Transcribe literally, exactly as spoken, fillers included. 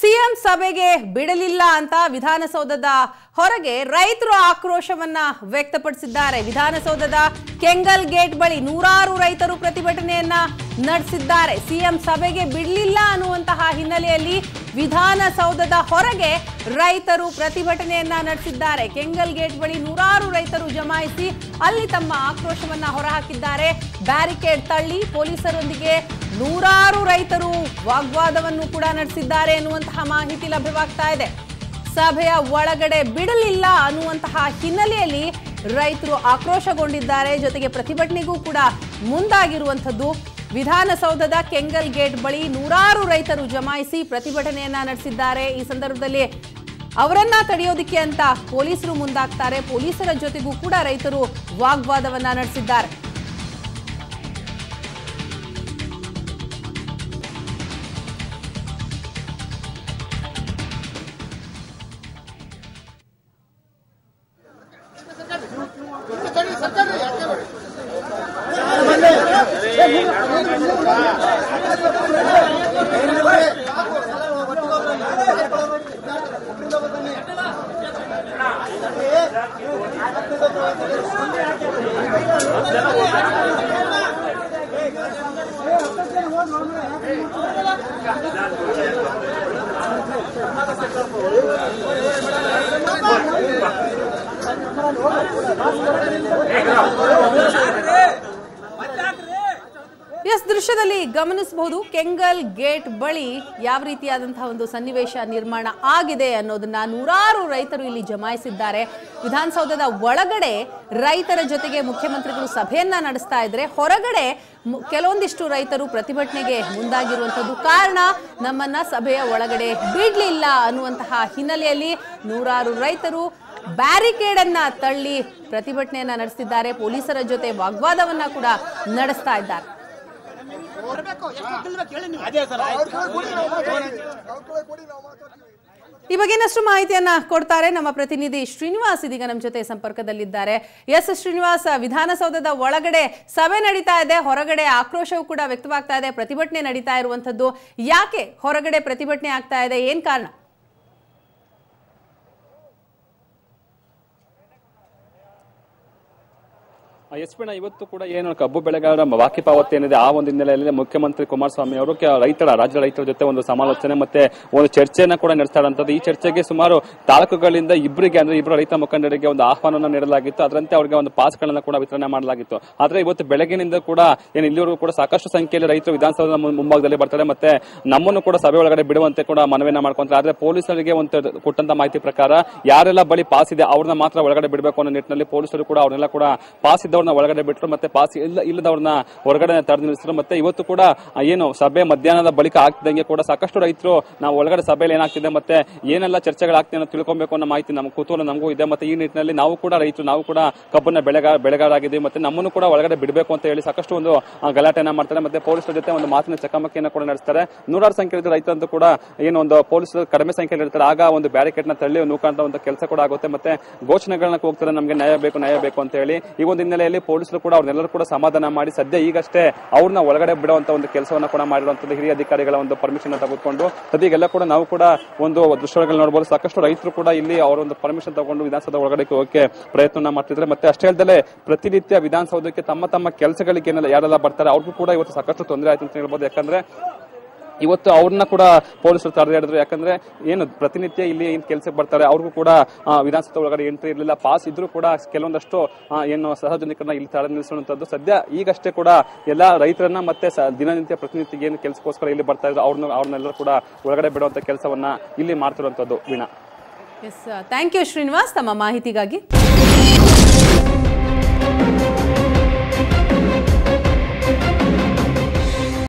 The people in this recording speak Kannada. ಸಿಎಂ ಸಭೆಗೆ ಬಿಡಲಿಲ್ಲ ಅಂತ ವಿಧಾನಸೌಧದ ಹೊರಗೆ ರೈತರು ಆಕ್ರೋಶವನ್ನ ವ್ಯಕ್ತಪಡಿಸಿದ್ದಾರೆ. ವಿಧಾನಸೌಧದ ಕೆಂಗಲ್ ಗೇಟ್ ಬಳಿ ನೂರಾರು ರೈತರು ಪ್ರತಿಭಟನೆಯನ್ನ ನಡೆಸಿದ್ದಾರೆ. ಸಿಎಂ ಸಭೆಗೆ ಬಿಡಲಿಲ್ಲ ಅನ್ನುವಂತಹ ಹಿನ್ನೆಲೆಯಲ್ಲಿ ವಿಧಾನಸೌಧದ ಹೊರಗೆ ರೈತರು ಪ್ರತಿಭಟನೆಯನ್ನ ನಡೆಸಿದ್ದಾರೆ. ಕೆಂಗಲ್ ಗೇಟ್ ಬಳಿ ನೂರಾರು ರೈತರು ಜಮಾಯಿಸಿ ಅಲ್ಲಿ ತಮ್ಮ ಆಕ್ರೋಶವನ್ನ ಹೊರಹಾಕಿದ್ದಾರೆ. ಬ್ಯಾರಿಕೇಡ್ ತಳ್ಳಿ ಪೊಲೀಸರೊಂದಿಗೆ ನೂರಾರು ರೈತರು ವಾಗ್ವಾದವನ್ನು ಕೂಡ ನಡೆಸಿದ್ದಾರೆ ಎನ್ನುವಂತಹ ಮಾಹಿತಿ ಲಭ್ಯವಾಗ್ತಾ ಇದೆ. ಸಭೆಯ ಒಳಗಡೆ ಬಿಡಲಿಲ್ಲ ಅನ್ನುವಂತಹ ಹಿನ್ನೆಲೆಯಲ್ಲಿ ರೈತರು ಆಕ್ರೋಶಗೊಂಡಿದ್ದಾರೆ. ಜೊತೆಗೆ ಪ್ರತಿಭಟನೆಗೂ ಕೂಡ ಮುಂದಾಗಿರುವಂಥದ್ದು. ವಿಧಾನಸೌಧದ ಕೆಂಗಲ್ ಗೇಟ್ ಬಳಿ ನೂರಾರು ರೈತರು ಜಮಾಯಿಸಿ ಪ್ರತಿಭಟನೆಯನ್ನ ನಡೆಸಿದ್ದಾರೆ. ಈ ಸಂದರ್ಭದಲ್ಲಿ ಅವರನ್ನ ತಡೆಯೋದಕ್ಕೆ ಅಂತ ಪೊಲೀಸರು ಮುಂದಾಗ್ತಾರೆ. ಪೊಲೀಸರ ಜೊತೆಗೂ ಕೂಡ ರೈತರು ವಾಗ್ವಾದವನ್ನ ನಡೆಸಿದ್ದಾರೆ. ಎಸ್ ದೃಶ್ಯದಲ್ಲಿ ಗಮನಿಸಬಹುದು, ಕೆಂಗಲ್ ಗೇಟ್ ಬಳಿ ಯಾವ ರೀತಿಯಾದಂತಹ ಒಂದು ಸನ್ನಿವೇಶ ನಿರ್ಮಾಣ ಆಗಿದೆ ಅನ್ನೋದನ್ನ ನೂರಾರು ರೈತರು ಇಲ್ಲಿ ಜಮಾಯಿಸಿದ್ದಾರೆ. ವಿಧಾನಸೌಧದ ಒಳಗಡೆ ರೈತರ ಜೊತೆಗೆ ಮುಖ್ಯಮಂತ್ರಿಗಳು ಸಭೆಯನ್ನ ನಡೆಸ್ತಾ ಇದ್ರೆ, ಹೊರಗಡೆ ಕೆಲವೊಂದಿಷ್ಟು ರೈತರು ಪ್ರತಿಭಟನೆಗೆ ಮುಂದಾಗಿರುವಂಥದ್ದು. ಕಾರಣ, ನಮ್ಮನ್ನ ಸಭೆಯ ಒಳಗಡೆ ಬಿಡಲಿಲ್ಲ ಅನ್ನುವಂತಹ ಹಿನ್ನೆಲೆಯಲ್ಲಿ ನೂರಾರು ರೈತರು ಬ್ಯಾರಿಕೇಡ್ ಅನ್ನ ತಳ್ಳಿ ಪ್ರತಿಭಟನೆಯನ್ನ ನಡೆಸಿದ್ದಾರೆ. ಪೊಲೀಸರ ಜೊತೆ ವಾಗ್ವಾದವನ್ನ ಕೂಡ ನಡೆಸ್ತಾ ಇದ್ದಾರೆ. ಈ ಬಗ್ಗೆ ಇನ್ನಷ್ಟು ಮಾಹಿತಿಯನ್ನ ಕೊಡ್ತಾರೆ ನಮ್ಮ ಪ್ರತಿನಿಧಿ ಶ್ರೀನಿವಾಸ್. ಇದೀಗ ನಮ್ಮ ಜೊತೆ ಸಂಪರ್ಕದಲ್ಲಿದ್ದಾರೆ. ಎಸ್ ಶ್ರೀನಿವಾಸ್, ವಿಧಾನಸೌಧದ ಒಳಗಡೆ ಸಭೆ ನಡೀತಾ ಇದೆ, ಹೊರಗಡೆ ಆಕ್ರೋಶವೂ ಕೂಡ ವ್ಯಕ್ತವಾಗ್ತಾ ಇದೆ, ಪ್ರತಿಭಟನೆ ನಡೀತಾ ಇರುವಂತದ್ದು. ಯಾಕೆ ಹೊರಗಡೆ ಪ್ರತಿಭಟನೆ ಆಗ್ತಾ ಇದೆ, ಏನ್ ಕಾರಣ? ಎಸ್ ಪಿ, ಇವತ್ತು ಕೂಡ ಏನು ಕಬ್ಬು ಬೆಳೆಗಾರರ ಬಾಕಿ ಪಾವತಿ ಏನಿದೆ, ಆ ಒಂದು ಹಿನ್ನೆಲೆಯಲ್ಲಿ ಮುಖ್ಯಮಂತ್ರಿ ಕುಮಾರಸ್ವಾಮಿ ಅವರು ರೈತರ ರಾಜ್ಯ ರೈತರ ಜೊತೆ ಒಂದು ಸಮಾಲೋಚನೆ ಮತ್ತೆ ಒಂದು ಚರ್ಚೆಯನ್ನು ಕೂಡ ನಡೆಸ್ತಾ ಇರುವಂತದ್ದು. ಈ ಚರ್ಚೆಗೆ ಸುಮಾರು ತಾಲೂಕುಗಳಿಂದ ಇಬ್ಬರಿಗೆ ಅಂದ್ರೆ ಇಬ್ಬರು ರೈತ ಮುಖಂಡರಿಗೆ ಒಂದು ಆಹ್ವಾನವನ್ನು ನೀಡಲಾಗಿತ್ತು. ಅದರಂತೆ ಅವರಿಗೆ ಒಂದು ಪಾಸ್ಗಳನ್ನು ಕೂಡ ವಿತರಣೆ ಮಾಡಲಾಗಿತ್ತು. ಆದ್ರೆ ಇವತ್ತು ಬೆಳಗಿನಿಂದ ಕೂಡ ಏನು ಇಲ್ಲಿವರೆಗೂ ಕೂಡ ಸಾಕಷ್ಟು ಸಂಖ್ಯೆಯಲ್ಲಿ ರೈತರು ವಿಧಾನಸೌಧದ ಮುಂಭಾಗದಲ್ಲಿ ಬರ್ತಾರೆ, ಮತ್ತೆ ನಮ್ಮನ್ನು ಕೂಡ ಸಭೆ ಒಳಗಡೆ ಬಿಡುವಂತೆ ಕೂಡ ಮನವಿಯನ್ನ ಮಾಡ್ಕೊಂತಾರೆ. ಆದ್ರೆ ಪೊಲೀಸರಿಗೆ ಒಂದು ಕೊಟ್ಟಂತ ಮಾಹಿತಿ ಪ್ರಕಾರ ಯಾರೆಲ್ಲ ಬಳಿ ಪಾಸ್ ಇದೆ ಅವ್ರನ್ನ ಮಾತ್ರ ಒಳಗಡೆ ಬಿಡಬೇಕು ಅನ್ನೋ ನಿಟ್ಟಿನಲ್ಲಿ ಪೊಲೀಸರು ಕೂಡ ಅವ್ರನ್ನೆಲ್ಲ ಕೂಡ ಪಾಸ್ ಇದ್ದವ್ರನ್ನ ಒಳಗಡೆ ಬಿಟ್ಟರು, ಮತ್ತೆ ಪಾಸ್ ಇಲ್ಲ ಇಲ್ಲದವ್ರನ್ನ ಹೊರಗಡೆ ತಡೆದು ನಿಲ್ಲಿಸಿದ್ರು. ಮತ್ತೆ ಇವತ್ತು ಕೂಡ ಏನು ಸಭೆ ಮಧ್ಯಾಹ್ನದ ಬಳಿಕ ಆಗ್ತಿದಂಗೆ ಕೂಡ ಸಾಕಷ್ಟು ರೈತರು ನಾವು ಒಳಗಡೆ ಸಭೆಯಲ್ಲಿ ಏನಾಗ್ತಿದೆ ಮತ್ತೆ ಏನೆಲ್ಲ ಚರ್ಚೆಗಳಾಗ್ತಿದೆ ಅನ್ನೋ ತಿಳ್ಕೊಬೇಕು ಅನ್ನೋ ಮಾಹಿತಿ ನಮ್ಗೆ ಕುತೂಹಲ ನಮಗೂ ಇದೆ. ಮತ್ತೆ ಈ ನಿಟ್ಟಿನಲ್ಲಿ ನಾವು ಕೂಡ ರೈತರು, ನಾವು ಕೂಡ ಕಬ್ಬನ್ನ ಬೆಳೆಗಾರ ಬೆಳೆಗಾರಾಗಿದ್ದೀವಿ, ಮತ್ತೆ ನಮ್ಮನ್ನು ಕೂಡ ಒಳಗಡೆ ಬಿಡಬೇಕು ಅಂತ ಹೇಳಿ ಸಾಕಷ್ಟು ಒಂದು ಗಲಾಟೆಯನ್ನ ಮಾಡ್ತಾರೆ. ಮತ್ತೆ ಪೊಲೀಸರ ಜೊತೆ ಒಂದು ಮಾತಿನ ಚಕಮಕಿಯನ್ನು ಕೂಡ ನಡೆಸ್ತಾರೆ. ನೂರಾರು ಸಂಖ್ಯೆಯಲ್ಲಿ ರೈತರಂತೂ ಕೂಡ ಏನೊಂದು ಪೊಲೀಸರು ಕಡಿಮೆ ಸಂಖ್ಯೆಯಲ್ಲಿ ಇರ್ತಾರೆ, ಆಗ ಒಂದು ಬ್ಯಾರಿಕೇಡ್ನ ತಳ್ಳಿ ನೂಕಾಂತ ಒಂದು ಕೆಲಸ ಕೂಡ ಆಗುತ್ತೆ. ಮತ್ತೆ ಘೋಷಣೆಗಳನ್ನ ಹೋಗ್ತಾರೆ, ನಮಗೆ ನ್ಯಾಯ ಬೇಕು ನ್ಯಾಯ ಬೇಕು ಅಂತ ಹೇಳಿ. ಈ ಒಂದು ಹಿನ್ನೆಲೆಯಲ್ಲಿ ಪೊಲೀಸರು ಕೂಡ ಅವ್ರನ್ನೆಲ್ಲರೂ ಕೂಡ ಸಮಾಧಾನ ಮಾಡಿ ಸದ್ಯ ಈಗಷ್ಟೇ ಅವ್ರನ್ನ ಒಳಗಡೆ ಬಿಡುವಂತ ಒಂದು ಕೆಲಸವನ್ನು ಕೂಡ ಮಾಡಿರುವಂತದ್ದು. ಹಿರಿಯ ಅಧಿಕಾರಿಗಳ ಒಂದು ಪರ್ಮಿಷನ್ ತೆಗೆದುಕೊಂಡು ಸದ್ಯಗೆಲ್ಲ ಕೂಡ ನಾವು ಕೂಡ ಒಂದು ದೃಶ್ಯಗಳನ್ನು ನೋಡಬಹುದು. ಸಾಕಷ್ಟು ರೈತರು ಕೂಡ ಇಲ್ಲಿ ಅವರ ಒಂದು ಪರ್ಮಿಷನ್ ತಗೊಂಡು ವಿಧಾನಸೌಧ ಒಳಗಡೆ ಹೋಗಕ್ಕೆ ಪ್ರಯತ್ನ ಮಾಡ್ತಿದ್ದಾರೆ. ಮತ್ತೆ ಅಷ್ಟೇ ಅಲ್ಲದೆ ಪ್ರತಿನಿತ್ಯ ವಿಧಾನಸೌಧಕ್ಕೆ ತಮ್ಮ ತಮ್ಮ ಕೆಲಸಗಳಿಗೆ ಏನೆಲ್ಲ ಯಾರೆಲ್ಲ ಬರ್ತಾರೆ ಅವ್ರಿಗೂ ಕೂಡ ಇವತ್ತು ಸಾಕಷ್ಟು ತೊಂದರೆ ಆಯ್ತು ಅಂತ ಹೇಳ್ಬೋದು. ಯಾಕಂದ್ರೆ ಇವತ್ತು ಅವ್ರನ್ನ ಕೂಡ ಪೊಲೀಸರು ತಡೆದು ಹಿಡಿದ್ರು. ಯಾಕಂದ್ರೆ ಏನು ಪ್ರತಿನಿತ್ಯ ಇಲ್ಲಿ ಏನ್ ಕೆಲಸಕ್ಕೆ ಬರ್ತಾರೆ ಅವ್ರಿಗೂ ಕೂಡ ವಿಧಾನಸೌಧ ಒಳಗಡೆ ಎಂಟ್ರಿ ಇರಲಿಲ್ಲ, ಪಾಸ್ ಇದ್ರೂ ಕೂಡ ಕೆಲವೊಂದಷ್ಟು ಏನು ಸಾರ್ವಜನಿಕರನ್ನ ಇಲ್ಲಿ ತಡೆ ನಿಲ್ಲಿಸುವಂತದ್ದು. ಸದ್ಯ ಈಗಷ್ಟೇ ಕೂಡ ಎಲ್ಲಾ ರೈತರನ್ನ ಮತ್ತೆ ದಿನನಿತ್ಯ ಪ್ರತಿನಿತ್ಯ ಏನು ಕೆಲಸಕ್ಕೋಸ್ಕರ ಇಲ್ಲಿ ಬರ್ತಾ ಇದ್ರು ಅವ್ರನ್ನ ಅವ್ರನ್ನೆಲ್ಲರೂ ಕೂಡ ಒಳಗಡೆ ಬಿಡುವಂತ ಕೆಲಸವನ್ನ ಇಲ್ಲಿ ಮಾಡ್ತಿರುವಂತದ್ದು. ವೀಣಾ, ಥ್ಯಾಂಕ್ ಯು ಶ್ರೀನಿವಾಸ್ ತಮ್ಮ ಮಾಹಿತಿಗಾಗಿ.